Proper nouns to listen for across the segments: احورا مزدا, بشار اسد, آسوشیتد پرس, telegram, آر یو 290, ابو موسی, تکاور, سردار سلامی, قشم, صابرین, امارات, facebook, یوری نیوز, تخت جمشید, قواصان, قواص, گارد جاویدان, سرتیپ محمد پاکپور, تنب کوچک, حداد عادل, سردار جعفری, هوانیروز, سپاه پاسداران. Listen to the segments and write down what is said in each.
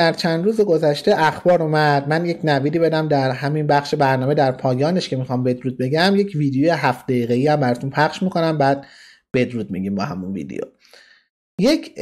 در چند روز گذشته اخبار اومد. من یک نویدی بدم در همین بخش برنامه در پایانش که میخوام بدرود بگم، یک ویدیو 7 دقیقه‌ای هم براتون پخش میکنم، بعد بدرود میگیم با همون ویدیو. یک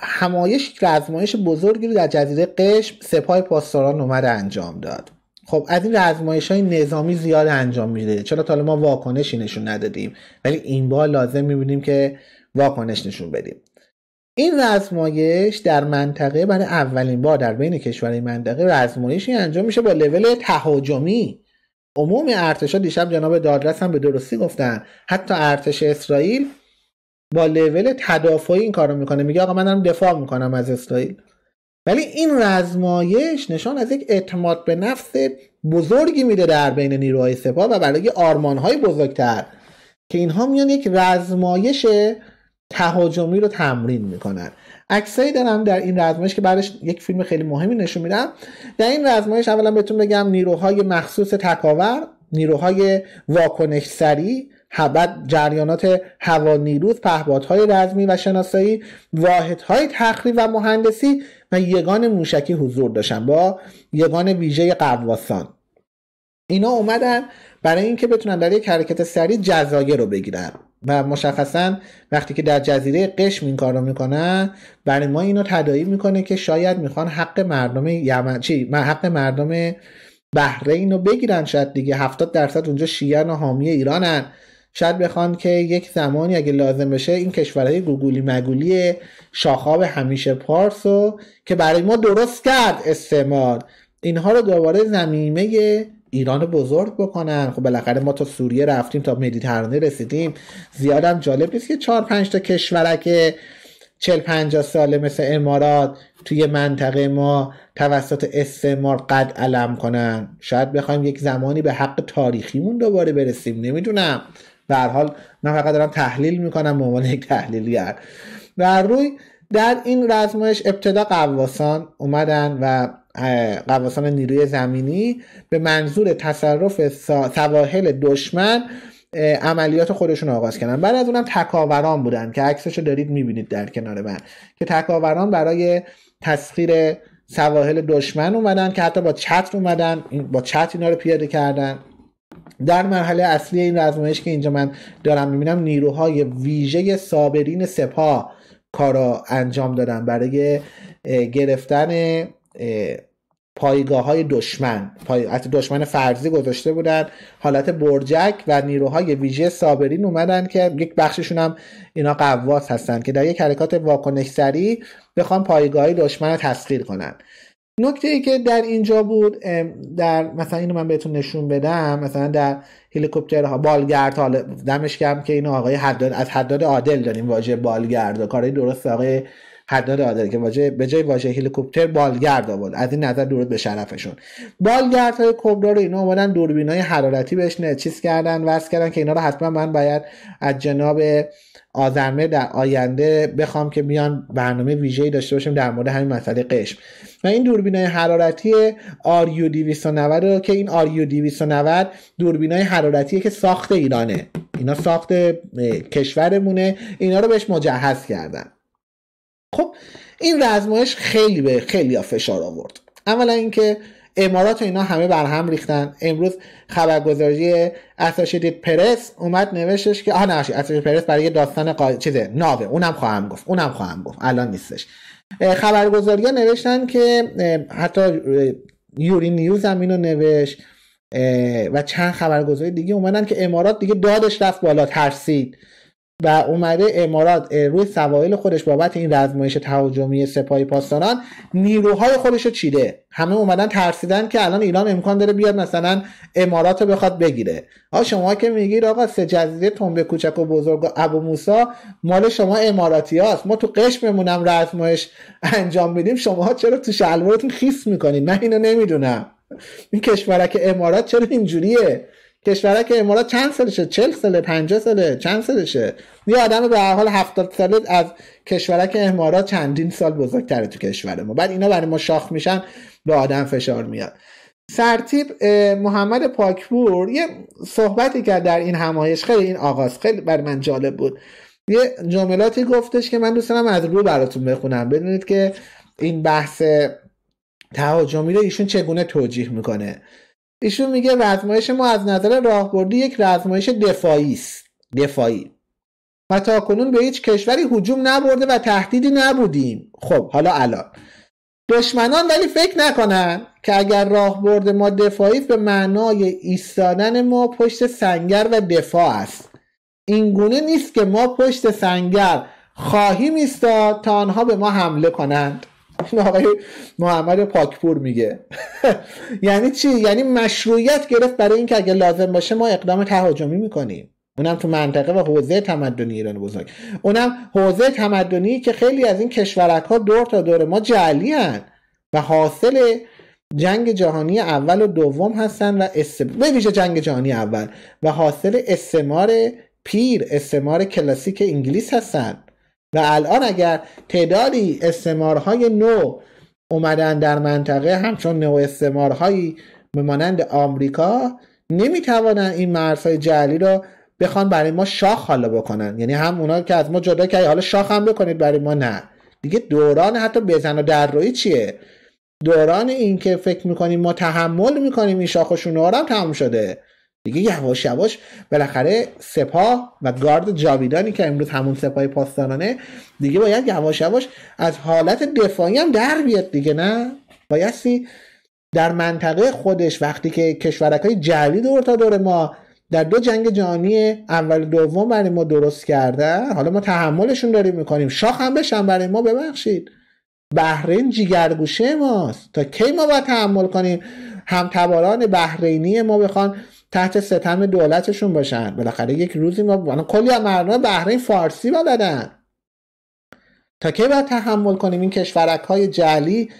همایش، رزمایش بزرگی رو در جزیره قشم سپاه پاسداران اومد انجام داد. خب از این رزمایش‌های نظامی زیاد انجام میده، چرا تا حالا ما واکنشی نشون ندادیم، ولی این بار لازم می‌بینیم که واکنش نشون بدیم. این رزمایش در منطقه برای اولین بار در بین کشورهای منطقه رزمایشی انجام میشه با لول تهاجمی. عموم ارتشا، دیشب جناب دادرس هم به درستی گفتن، حتی ارتش اسرائیل با لول تدافعی این کارو میکنه، میگه آقا من دارم دفاع میکنم از اسرائیل. ولی این رزمایش نشان از یک اعتماد به نفس بزرگی میده در بین نیروهای سپاه و برای آرمانهای بزرگتر که اینها میان یک رزمایش تهاجمی رو تمرین میکنن. عکسایی دارم در این رزمایش که بعدش یک فیلم خیلی مهمی نشون میدم. در این رزمایش اولا بهتون بگم نیروهای مخصوص تکاور، نیروهای واکنش سری، بعد جریانات هوانیروز، پهپادهای رزمی و شناسایی، واحدهای تخریب و مهندسی و یگان موشکی حضور داشتن با یگان ویژه قواصان. اینا اومدن برای اینکه بتونن در یک حرکت سریع جزایر رو بگیرن و مشخصا وقتی که در جزیره قشم این کارو میکنن برای ما اینو تداعی میکنه که شاید میخوان حق مردم یمن، حق مردم بحرین رو بگیرن. شاید دیگه 70% اونجا شیعه و حامی ایرانن، شاید بخوان که یک زمانی اگه لازم بشه این کشورهای گوگولی مگولی شاخاب همیشه پارسو که برای ما درست کرد استعمار، اینها رو دوباره زمیمه ایران بزرگ بکنن. خب بالاخره ما تا سوریه رفتیم، تا مدیترانه رسیدیم، زیادم جالب نیست که 4-5 تا کشورک 40-50 ساله مثل امارات توی منطقه ما توسط استعمار قد علم کنن. شاید بخوایم یک زمانی به حق تاریخیمون دوباره برسیم، نمیدونم. به هر حال من فقط دارم تحلیل میکنم به عنوان یک تحلیلگر. و روی در این رزمایش ابتدا قواصان اومدن و قواصان نیروی زمینی به منظور تصرف سواحل دشمن عملیات خودشون آغاز کردن. بعد از اونم تکاوران بودن که عکسشو دارید میبینید در کنار من، که تکاوران برای تسخیر سواحل دشمن اومدن که حتی با چتر اومدن، با چتر اینا رو پیاده کردن. در مرحله اصلی این رزمایش که اینجا من دارم میبینم نیروهای ویژه صابرین سپاه کارا انجام دادن برای گرفتن پایگاه های دشمن، دشمن فرضی گذاشته بودن، حالت برجک، و نیروهای ویژه صابرین اومدن که یک بخششون هم اینا قواص هستن که در یک حرکات واکنش سری بخوان پایگاه های دشمن رو تسخیر کنن. نکته ای که در اینجا بود، در مثلا اینو من بهتون نشون بدم، مثلا در هلیکوپترها بالگرد، حالا دمش گرم که اینو آقای حداد، از حداد عادل داریم واژه بالگرد، کاری درست آقای حداد عادل که واژه به جای واژه هلیکوپتر بالگرد آورد. از این نظر درود به شرفشون. بالگردهای کبرا رو اینا اومدن دوربینای حرارتی بهش چیز کردن، وصل کردن که اینا رو حتما من باید از جناب آذرمه در آینده بخوام که بیان برنامه ویژه‌ای داشته باشیم در مورد همین مسئله قشم. و این دوربینای حرارتی آر یو 290 رو که این آر یو 290 دوربینای حرارتیه که ساخت ایرانه، اینا ساخت کشورمونه، اینا رو بهش مجهز کردن. خب این رزمایش خیلی به خیلی فشار آورد. اولا اینکه امارات و اینا همه برهم ریختن. امروز خبرگزاری آسوشیتد پرس اومد نوشتش که آسوشیتد پرس برای داستان ناوه، اونم خواهم گفت الان نیستش. خبرگزاری‌ها نوشتن که حتی یوری نیوز هم اینو نوشت و چند خبرگزاری دیگه اومدن که امارات دیگه دادش رفت بالا، ترسید و اومده امارات روی سواحل خودش بابت این رزمایش تهاجمی سپاه پاسداران نیروهای خودش رو چیده. همه اومدن ترسیدن که الان ایران امکان داره بیاد مثلا امارات رو بخواد بگیره. شما که میگید آقا 3 جزیره تنب کوچک و بزرگ و ابو موسی مال شما اماراتی هاست، ما تو قشم بمونم رزمایش انجام بدیم، شما چرا تو شلوارتون خیس میکنید؟ من اینو نمیدونم. این کشورک امارات چرا اینجوریه؟ کشوره که امارات چند سالشه؟ 40 ساله؟ 50 ساله؟ چند سالشه؟ یه آدم به هر حال 70 ساله از کشوره که امارات چندین سال بزرگتره تو کشور ما. بعد اینا برای ما شاخ میشن، به آدم فشار میاد. سرتیپ محمد پاکپور یه صحبتی کرد در این همایش، خیلی این آغاز خیلی برای من جالب بود. یه جملاتی گفتش که من دوست دارم از رو براتون بخونم، بدونید که این بحث تهاجمی رو ایشون چگونه توجیه میکنه؟ ایشون میگه رزمایش ما از نظر راهبردی یک رزمایش دفاعی است. دفاعی. و تاکنون به هیچ کشوری هجوم نبرده و تهدیدی نبودیم. خب حالا الان دشمنان ولی فکر نکنن که اگر راهبرد ما دفاعی به معنای ایستادن ما پشت سنگر و دفاع است. این گونه نیست که ما پشت سنگر خواهیم ایستاد تا آنها به ما حمله کنند. این آقای محمد پاکپور میگه. یعنی چی؟ یعنی مشروعیت گرفت برای اینکه اگه لازم باشه ما اقدام تهاجمی میکنیم، اونم تو منطقه و حوزه تمدنی ایران بزرگ، اونم حوزه تمدنی که خیلی از این کشورک ها دور تا دور ما جعلی هن و حاصل جنگ جهانی اول و دوم هستن و به ویژه جنگ جهانی اول و حاصل استعمار پیر، استعمار کلاسیک انگلیس هستن و الان اگر تعدادی استعمارهای نو اومدن در منطقه همچون نو استعمارهایی مانند آمریکا نمیتوانن این مرزهای جعلی را بخوان برای ما شاخ حالا بکنن، یعنی هم اونا که از ما جدا کردن حالا شاخ هم بکنید برای ما نه. دیگه دوران حتی بزن و دررویی چیه؟ دوران این که فکر میکنیم ما تحمل میکنیم این شاخ و شونه‌ها هم تمام شده. دیگه یواش یواش بالاخره سپاه و گارد جاویدانی که امروز همون سپاه پاسدارانه دیگه باید یواش یواش از حالت دفاعی هم در بیاد دیگه، نه؟ بایستی در منطقه خودش وقتی که کشورکای جعلی دور تا دور ما در دو جنگ جهانی اول دوم برای ما درست کردن، حالا ما تحملشون داریم میکنیم، شاخ هم بشن برای ما. ببخشید بحرین جیگرگوشه ماست، تا کی ما باید تحمل کنیم همتباران بحرینی ما بخوان تحت ستم دولتشون باشن؟ بالاخره یک روزی ما کلی از مردم بحرین فارسی بلدن، تا کی باید تحمل کنیم این کشورک های جعلی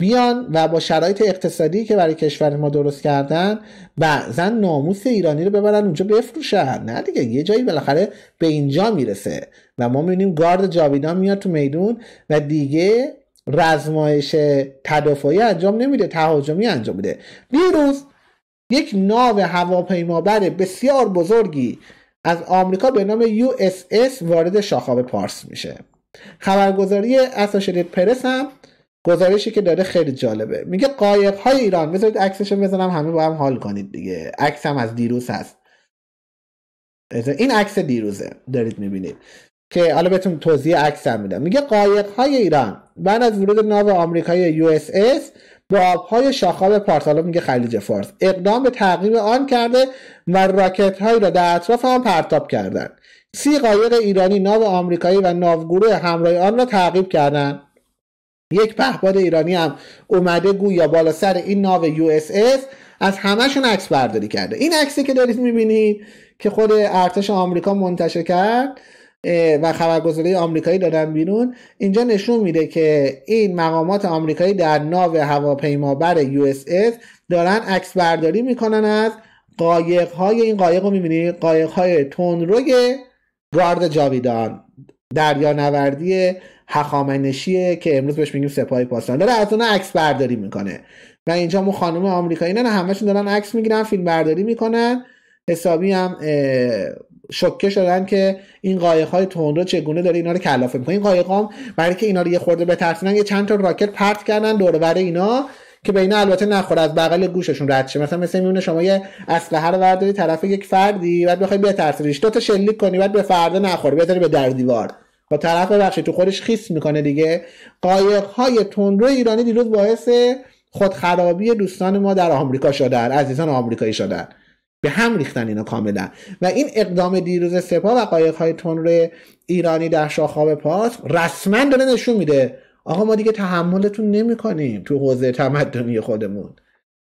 بیان و با شرایط اقتصادی که برای کشور ما درست کردن بعضا ناموس ایرانی رو ببرن اونجا بفروشن؟ نه دیگه، یه جایی بالاخره به اینجا میرسه و ما میبینیم گارد جاویدان میاد تو میدون و دیگه رزمایش تدافعی انجام نمیده، تهاجمی انجام میده. دیروز یک ناو هواپیمابر بسیار بزرگی از آمریکا به نام US وارد شاخاب پارس میشه. خبرگزاری آسوشیتد پرس هم گزارشی که داره خیلی جالبه، میگه قایق های ایران، بذارید عکسشو بزنم همه با هم حال کنید دیگه، عکس هم از دیروز هست، این عکس دیروزه دارید میبینید که حالا بهتون توضیح عکس هم میدم. میگه قایق های ایران بعد از ورود ناو آمریکایی US با آبهای شاخاب پارس، حالا میگه خلیج فارس، اقدام به تعقیب آن کرده و راکت هایی را در اطراف آن پرتاب کردند. 30 قایق ایرانی ناو آمریکایی و ناوگروه همراه آن را تعقیب کردند. یک پهپاد ایرانی هم اومده گویا بالا سر این ناو US از همهشون عکس برداری کرده. این عکسی که دارید میبینید که خود ارتش آمریکا منتشر کرد و خبرگزاری آمریکایی دادن بیرون، اینجا نشون میده که این مقامات آمریکایی در ناو هواپیمابر US دارن عکس برداری میکنن از قایق های این قایق رو میبینید، قایق های تندروی گارد جاویدان، دریانوردی هخامنشیه که امروز بهش میگیم سپاه پاسداران، داره از اون عکس برداری میکنه و اینجا مو خانم آمریکایی نه همشون دارن عکس میگیرن، فیلم برداری میکنن، حسابی هم شوکه شدن که این قایق های تندرو چگونه داره اینا رو کلافه میکنه. این قایق هم برای که اینا رو یه خورده بترسونن یه چند تا راکت پرت کردن دور بر اینا که به اینا البته نخوره، از بغل گوششون رد شه. مثلا میونه شما یه اسلحه رو برداری طرف یک فردی بعد بخوای بترسونیش، دو تا شلیک کنی بعد به فردا نخوره، بذاری به در دیوار و طرف بخشی تو خودش خیس میکنه دیگه. قایق های تندرو ایرانی دیروز باعث خودخرابی دوستان ما در آمریکا شدن، عزیزان آمریکایی شدن، به هم ریختن اینا کاملا. و این اقدام دیروز سپاه و قایق های تندرو ایرانی در شاخاب پارس رسما داره نشون میده آقا ما دیگه تحملتون نمیکنیم تو حوزه تمدنی خودمون.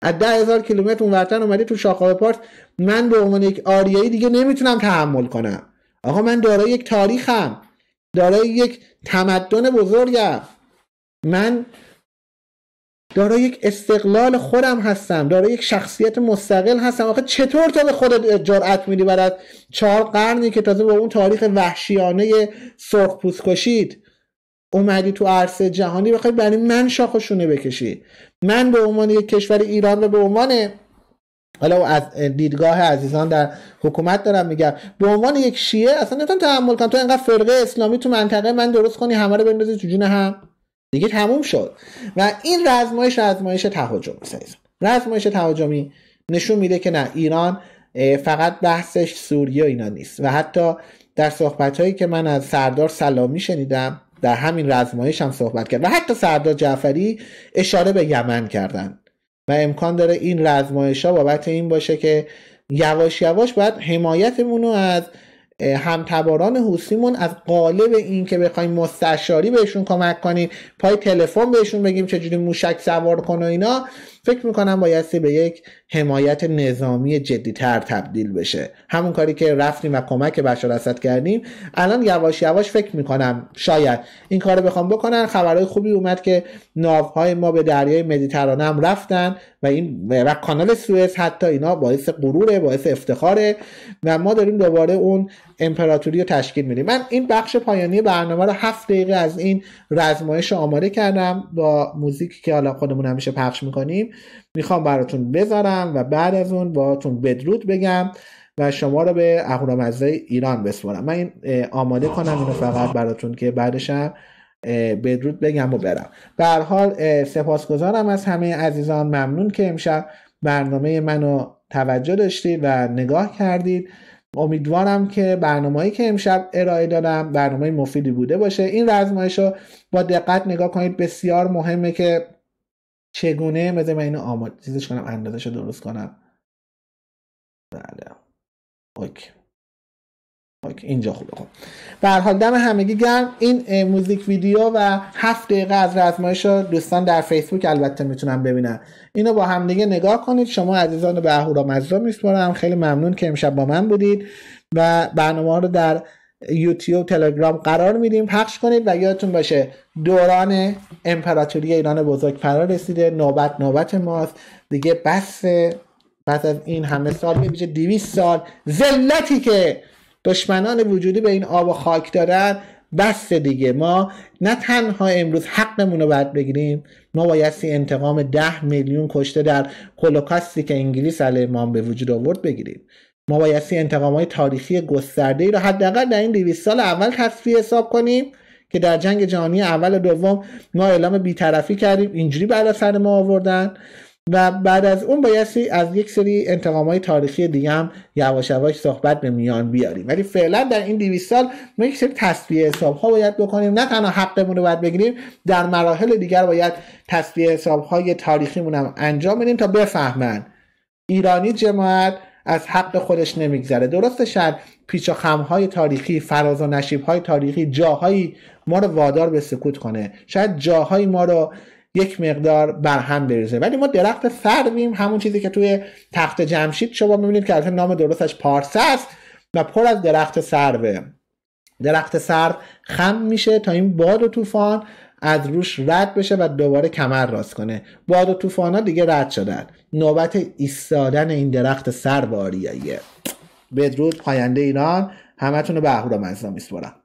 از 10000 کیلومتر اون ورتن اومدی تو شاخاب پارس، من به عنوان یک آریایی دیگه نمیتونم تحمل کنم. آقا من دارای یک تاریخم، دارای یک تمدن بزرگم، من دارای یک استقلال خودم هستم، دارای یک شخصیت مستقل هستم. آخه چطور تا به خودت جرأت میدی بعد از 4 قرنی که تازه با اون تاریخ وحشیانه سرخپوست کشید اومدی تو عرصه جهانی بخوای برای من شاخ و شونه بکشی؟ من به عنوان یک کشور ایران و به عنوان، حالا از دیدگاه عزیزان در حکومت دارم میگم، به عنوان یک شیعه اصلا نمیتونم تحمل کنم تو اینقدر فرقه اسلامی تو منطقه من درست کنی همه رو بندازی تو جون هم. دیگه تموم شد. و این رزمایش تهاجم سیزن، رزمایش تهاجمی نشون میده که نه، ایران فقط بحثش سوریه اینا نیست. و حتی در صحبت‌هایی که من از سردار سلامی شنیدم در همین رزمایش هم صحبت کرد و حتی سردار جعفری اشاره به یمن کردن و امکان داره این رزمایش‌ها بابت این باشه که یواش یواش باید حمایتمون رو از همتباران حوثیمون از قالب این که بخوایم مستشاری بهشون کمک کنیم، پای تلفن بهشون بگیم چجوری موشک سوار کن و اینا، فکر میکنم بایستی به یک حمایت نظامی جدی‌تر تبدیل بشه. همون کاری که رفتیم و کمک بشار اسد کردیم، الان یواش یواش فکر میکنم شاید این کارو بخوام بکنن. خبرهای خوبی اومد که ناوهای ما به دریای مدیترانه هم رفتن و این و کانال سوئز حتی اینا باعث غروره، باعث افتخاره و ما داریم دوباره اون امپراتوری رو تشکیل میدیم. من این بخش پایانی برنامه رو 7 دقیقه از این رزمایش آماده کردم با موزیکی که حالا خودمون همیشه پخش میکنیم، میخوام براتون بذارم و بعد از اون باهاتون بدرود بگم و شما رو به احورا مزدا ایران بسپارم. من این آماده کنم اینو فقط براتون که بعدش هم بدرود بگم و برم. به هر حال سپاسگزارم از همه عزیزان، ممنون که امشب برنامه منو توجه داشتید و نگاه کردید. امیدوارم که برنامه‌ای که امشب ارائه دادم برنامه مفیدی بوده باشه. این رزمایش رو با دقت نگاه کنید، بسیار مهمه که چگونه مثلا من اینو آماده چیزش کنم، اندازه‌شو درست کنم. بله. اوکی. اوکی اینجا خوبه. خب. به هر حال دم همگی گرم. این موزیک ویدیو و 7 دقیقه از رزمایش رو دوستان در فیسبوک البته میتونن ببینن. اینو با هم دیگه نگاه کنید. شما عزیزان رو به احورا مزدا میسپارم. خیلی ممنون که امشب با من بودید و برنامه رو در یوتیوب، تلگرام قرار میدیم، پخش کنید و یادتون باشه دوران امپراتوری ایران بزرگ فرا رسیده، نوبت ماست دیگه. بس بعد از این همه سال، میشه 200 سال ذلتی که دشمنان وجودی به این آب و خاک دارن، بس دیگه. ما نه تنها امروز حقمون رو باید بگیریم، ما بایستی انتقام 10 میلیون کشته در هولوکاستی که انگلیس علیه ما به وجود آورد بگیریم. ما بایستی انتقام‌های تاریخی گسترده‌ای رو حداقل در این 200 سال اول تصفیه حساب کنیم که در جنگ جهانی اول و دوم ما اعلام بی‌طرفی کردیم، اینجوری بالا سر ما آوردن و بعد از اون بایستی از یک سری انتقام‌های تاریخی دیگه هم یواش یواش صحبت به میان بیاریم. ولی فعلا در این 200 سال ما یک سری تصفیه حساب‌ها باید بکنیم، نه تنها حقمون رو باید بگیریم، در مراحل دیگر باید تصفیه حساب‌های تاریخیمون هم انجام بدیم تا بفهمن ایرانی جماعت از حق خودش نمیگذره. درسته شاید پیچ و خم‌های تاریخی، فراز و نشیب‌های تاریخی جاهایی ما رو وادار به سکوت کنه، شاید جاهایی ما رو یک مقدار برهم بریزه، ولی ما درخت سرویم. همون چیزی که توی تخت جمشید شما می‌بینید که البته نام درستش پارسه است و پر از درخت سروه. درخت سرو خم میشه تا این باد و طوفان از روش رد بشه و دوباره کمر راست کنه. باد و طوفانا دیگه رد شدن، نوبت ایستادن این درخت سر باریاییه. بدرود، پاینده ایران، همتون رو به احورا مزدا میسپارم.